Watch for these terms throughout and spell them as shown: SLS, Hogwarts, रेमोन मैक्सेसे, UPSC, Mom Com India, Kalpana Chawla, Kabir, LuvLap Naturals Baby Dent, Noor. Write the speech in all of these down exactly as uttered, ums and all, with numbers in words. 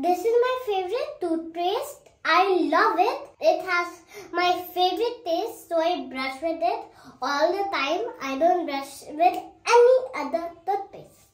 This is my favorite toothpaste. I love it. It has my favorite taste, so I brush with it all the time. I don't brush with any other toothpaste.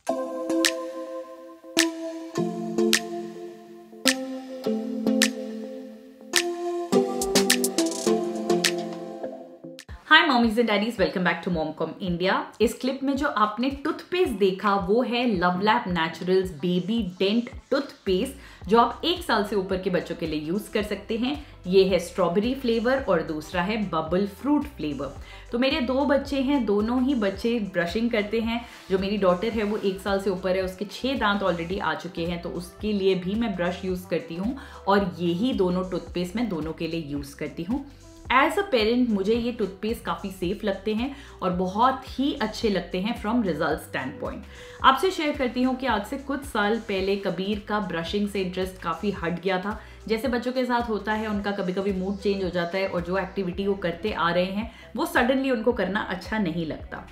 Hi mommies and daddies, welcome back to मोमकॉम India. इस clip में जो आपने toothpaste देखा वो है LuvLap naturals baby dent toothpaste, जो आप एक साल से ऊपर के बच्चों के लिए यूज़ कर सकते हैं। ये है स्ट्रॉबेरी फ्लेवर और दूसरा है बबल फ्रूट फ्लेवर। तो मेरे दो बच्चे हैं, दोनों ही बच्चे ब्रशिंग करते हैं। जो मेरी डॉटर है वो एक साल से ऊपर है, उसके छः दांत ऑलरेडी आ चुके हैं, तो उसके लिए भी मैं ब्रश यूज़ करती हूँ और यही दोनों टूथपेस्ट मैं दोनों के लिए यूज़ करती हूँ। एज अ पेरेंट मुझे ये टूथपेस्ट काफ़ी सेफ लगते हैं और बहुत ही अच्छे लगते हैं फ्रॉम रिजल्ट स्टैंड पॉइंट। आपसे शेयर करती हूँ कि आज से कुछ साल पहले कबीर का ब्रशिंग से इंटरेस्ट काफ़ी हट गया था। जैसे बच्चों के साथ होता है, उनका कभी कभी मूड चेंज हो जाता है और जो एक्टिविटी वो करते आ रहे हैं वो सडनली उनको करना अच्छा नहीं लगता।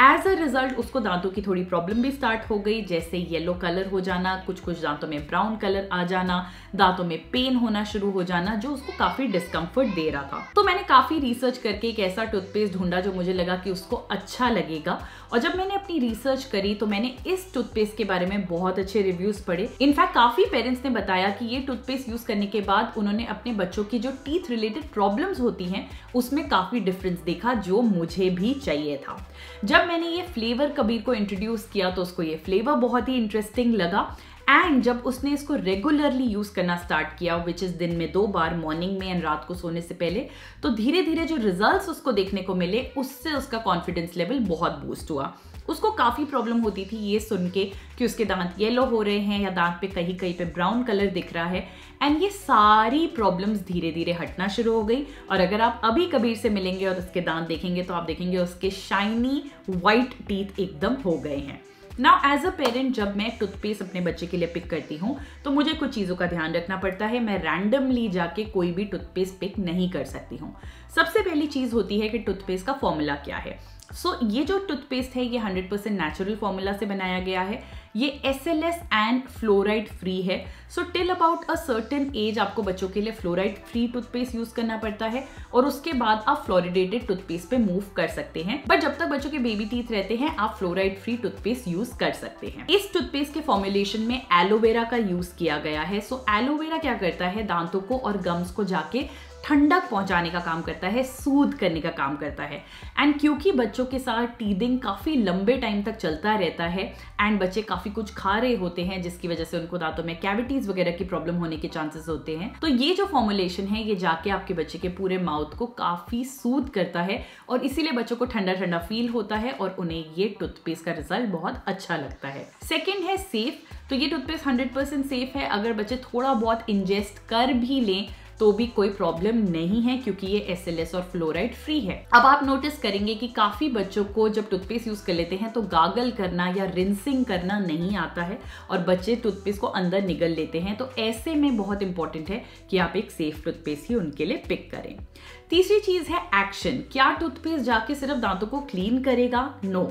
एज अ रिजल्ट उसको दांतों की थोड़ी प्रॉब्लम भी स्टार्ट हो गई, जैसे येलो कलर हो जाना, कुछ कुछ दांतों में ब्राउन कलर आ जाना, दांतों में पेन होना शुरू हो जाना, जो उसको काफ़ी डिस्कम्फर्ट दे रहा था। तो मैंने काफ़ी रिसर्च करके एक ऐसा टूथपेस्ट ढूंढा जो मुझे लगा कि उसको अच्छा लगेगा, और जब मैंने अपनी रिसर्च करी तो मैंने इस टूथपेस्ट के बारे में बहुत अच्छे रिव्यूज़ पढ़े। इनफैक्ट काफ़ी पेरेंट्स ने बताया कि ये टूथपेस्ट यूज़ करने के बाद उन्होंने अपने बच्चों की जो टीथ रिलेटेड प्रॉब्लम्स होती हैं उसमें काफ़ी डिफरेंस देखा, जो मुझे भी चाहिए था। जब मैंने ये फ्लेवर कबीर को इंट्रोड्यूस किया तो उसको ये फ्लेवर बहुत ही इंटरेस्टिंग लगा, एंड जब उसने इसको रेगुलरली यूज करना स्टार्ट किया, विच इज दिन में दो बार, मॉर्निंग में एंड रात को सोने से पहले, तो धीरे धीरे जो रिजल्ट्स उसको देखने को मिले उससे उसका कॉन्फिडेंस लेवल बहुत बूस्ट हुआ। उसको काफ़ी प्रॉब्लम होती थी ये सुन के कि उसके दांत येलो हो रहे हैं या दांत पे कहीं कहीं पे ब्राउन कलर दिख रहा है, एंड ये सारी प्रॉब्लम्स धीरे धीरे हटना शुरू हो गई। और अगर आप अभी कबीर से मिलेंगे और उसके दांत देखेंगे तो आप देखेंगे उसके शाइनी वाइट टीथ एकदम हो गए हैं। नाउ एज अ पेरेंट जब मैं टूथपेस्ट अपने बच्चे के लिए पिक करती हूँ तो मुझे कुछ चीज़ों का ध्यान रखना पड़ता है। मैं रैंडमली जाके कोई भी टूथपेस्ट पिक नहीं कर सकती हूँ। सबसे पहली चीज़ होती है कि टूथपेस्ट का फॉर्मूला क्या है। सो so, ये जो टूथपेस्ट है ये हंड्रेड परसेंट नेचुरल फॉर्मूला से बनाया गया है। ये S L S and fluoride free है। So till about a certain age आपको बच्चों के लिए फ्लोराइड फ्री टूथपेस्ट यूज़ करना पड़ता है और उसके बाद आप फ्लोरिडेटेड टूथपेस्ट पे मूव कर सकते हैं, बट जब तक बच्चों के बेबी टीथ रहते हैं आप फ्लोराइड फ्री टूथपेस्ट यूज़ कर सकते हैं। इस टूथपेस्ट के फॉर्मुलेशन में एलोवेरा का यूज़ किया गया है। सो so, एलोवेरा क्या करता है, दांतों को और गम्स को जाके ठंडक पहुंचाने का काम करता है, सूद करने का काम करता है। एंड क्योंकि बच्चों के साथ टीदिंग काफ़ी लंबे टाइम तक चलता रहता है एंड बच्चे काफ़ी कुछ खा रहे होते हैं जिसकी वजह से उनको दांतों में कैविटीज़ वगैरह की प्रॉब्लम होने के चांसेस होते हैं, तो ये जो फॉर्मुलेशन है ये जाके आपके बच्चे के पूरे माउथ को काफ़ी सूद करता है और इसीलिए बच्चों को ठंडा ठंडा फील होता है और उन्हें ये टूथपेस्ट का रिजल्ट बहुत अच्छा लगता है। सेकेंड है सेफ। तो ये टूथपेस्ट हंड्रेड परसेंट सेफ है। अगर बच्चे थोड़ा बहुत इंजेस्ट कर भी लें तो भी कोई प्रॉब्लम नहीं है क्योंकि ये एस एल एस और फ्लोराइड फ्री है। अब आप नोटिस करेंगे कि काफ़ी बच्चों को जब टूथपेस्ट यूज़ कर लेते हैं तो गागल करना या रिंसिंग करना नहीं आता है और बच्चे टूथपेस्ट को अंदर निगल लेते हैं, तो ऐसे में बहुत इंपॉर्टेंट है कि आप एक सेफ टूथपेस्ट ही उनके लिए पिक करें। तीसरी चीज़ है एक्शन। क्या टूथपेस्ट जाके सिर्फ दांतों को क्लीन करेगा? नो,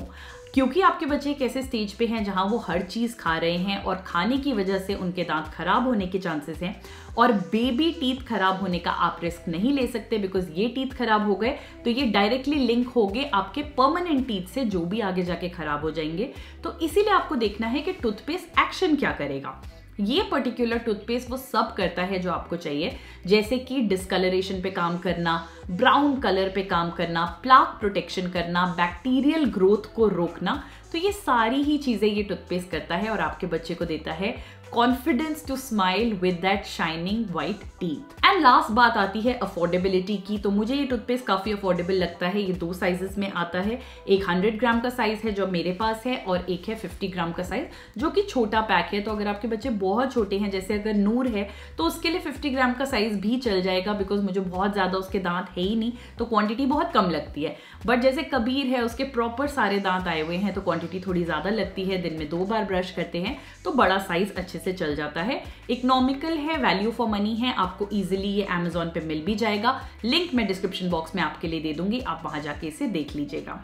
क्योंकि आपके बच्चे एक ऐसे स्टेज पे हैं जहाँ वो हर चीज़ खा रहे हैं और खाने की वजह से उनके दांत खराब होने के चांसेस हैं और बेबी टीथ खराब होने का आप रिस्क नहीं ले सकते, बिकॉज ये टीथ खराब हो गए तो ये डायरेक्टली लिंक हो गए आपके परमानेंट टीथ से जो भी आगे जाके खराब हो जाएंगे। तो इसीलिए आपको देखना है कि टूथपेस्ट एक्शन क्या करेगा। ये पर्टिकुलर टूथपेस्ट वो सब करता है जो आपको चाहिए, जैसे कि डिस्कलरेशन पे काम करना, ब्राउन कलर पे काम करना, प्लाक प्रोटेक्शन करना, बैक्टीरियल ग्रोथ को रोकना। तो ये सारी ही चीज़ें ये टूथपेस्ट करता है और आपके बच्चे को देता है confidence to smile with that shining white teeth. And last बात आती है अफोर्डेबिलिटी की। तो मुझे ये टूथपेस्ट काफ़ी अफोर्डेबल लगता है। ये दो साइजेस में आता है, एक हंड्रेड ग्राम का साइज़ है जो मेरे पास है और एक है फिफ्टी ग्राम का साइज़ जो कि छोटा पैक है। तो अगर आपके बच्चे बहुत छोटे हैं, जैसे अगर नूर है, तो उसके लिए फिफ्टी ग्राम का साइज़ भी चल जाएगा, बिकॉज मुझे बहुत ज़्यादा उसके दांत है ही नहीं तो क्वान्टिटी बहुत कम लगती है। बट जैसे कबीर है, उसके प्रॉपर सारे दांत आए हुए हैं तो क्वान्टिटी थोड़ी ज़्यादा लगती है। दिन में दो बार ब्रश करते हैं तो बड़ा साइज़ अच्छे से चल जाता है। इकोनॉमिकल है, वैल्यू फॉर मनी है। आपको इजीली ये अमेज़ॉन पे मिल भी जाएगा। लिंक मैं डिस्क्रिप्शन बॉक्स में आपके लिए दे दूंगी, आप वहां जाके इसे देख लीजिएगा।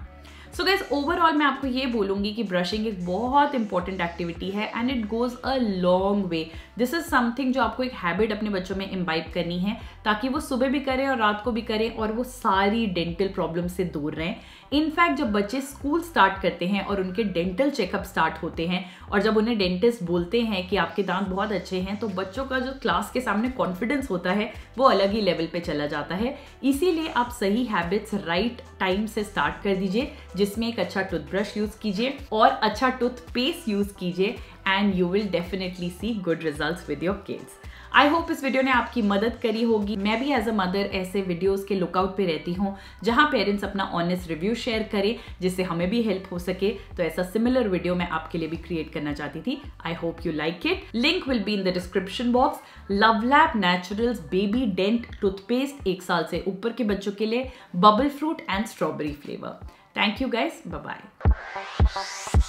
सो गाइस ओवरऑल मैं आपको ये बोलूँगी कि ब्रशिंग एक बहुत इंपॉर्टेंट एक्टिविटी है and it goes a long way. This is something जो आपको एक हैबिट अपने बच्चों में इम्बाइब करनी है ताकि वो सुबह भी करें और रात को भी करें और वो सारी डेंटल प्रॉब्लम से दूर रहें. इनफैक्ट जब बच्चे स्कूल स्टार्ट करते हैं और उनके डेंटल चेकअप स्टार्ट होते हैं और जब उन्हें डेंटिस्ट बोलते हैं कि आपके दांत बहुत अच्छे हैं तो बच्चों का जो क्लास के सामने कॉन्फिडेंस होता है वो अलग ही लेवल पे चला जाता है. इसीलिए आप सही हैबिट्स राइट टाइम से स्टार्ट कर दीजिए जिसमें एक अच्छा टूथब्रश यूज़ कीजिए और अच्छा टूथपेस्ट यूज़ कीजिए and you will definitely see good results with your kids. I hope इस वीडियो ने आपकी मदद करी होगी. मैं भी एज अ मदर ऐसे वीडियोस के लुकआउट पे रहती हूँ जहाँ पेरेंट्स अपना ऑनेस्ट रिव्यू शेयर करें जिससे हमें भी हेल्प हो सके, तो ऐसा सिमिलर वीडियो मैं आपके लिए भी क्रिएट करना चाहती थी. I hope you like it. Link will be in the description box. LuvLap Naturals Baby Dent toothpaste एक साल से ऊपर के बच्चों के लिए, bubble fruit and strawberry flavour. Thank you guys. Bye bye.